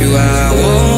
you I won't.